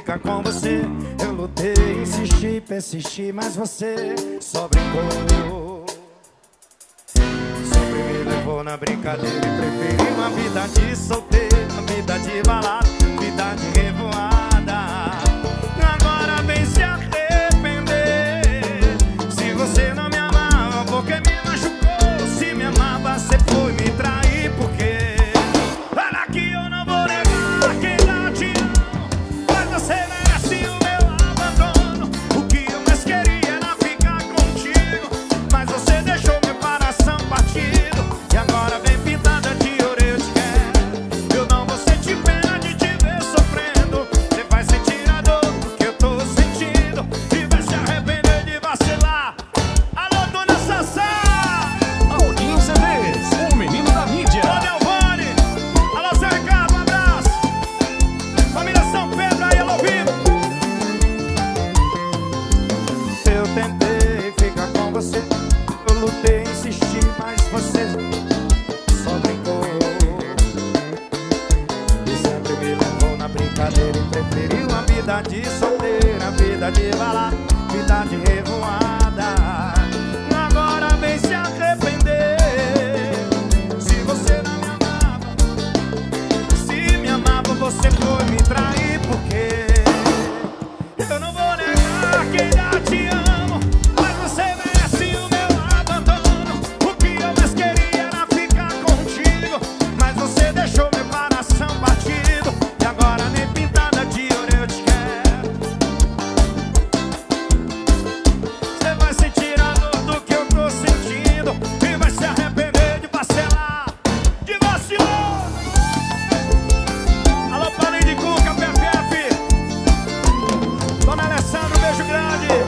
ficar com você. Eu lutei, insisti, persisti, mas você só brincou. Sempre me levou na brincadeira e preferi uma vida de solteiro, vida de balada, vida de revoada. Agora vem se arrepender. Se você não me amava, porque me machucou? Se me amava, você foi me trair, porque para que eu não vou levar quem dá te amo, pois você merece o meu abandono. O que eu mais queria era ficar contigo, mas você deixou meu coração partido. E agora vem pintada de orelha. Eu não vou sentir pena de te ver sofrendo. Você vai sentir a dor que eu tô sentindo e vai se arrepender de vacilar. Alô, dona Sassá! Aldinho CDs, o menino da mídia. Ô, Delvane! Alô, Zé Ricardo, um abraço! Família São Pedro, aí, alô, vivo! Eu tentei ficar com você, eu lutei, insisti, mas você só brincou. E sempre me levou na brincadeira e preferiu a vida de solteira, a vida de balada, vida de revoada. Agora vem se arrepender. Se você não me amava, se me amava, você foi me trair, porque eu não vou negar que ainda te amo, mas você merece o meu abandono. O que eu mais queria era ficar contigo, mas você deixou meu coração partido. E agora nem pintada de orelha eu te quero. Você vai sentir a dor do que eu tô sentindo e vai se arrepender de parcelar, de vacilar. Alô, Paulinho de Cuca, PFF, Dona Alessandra, um beijo grande.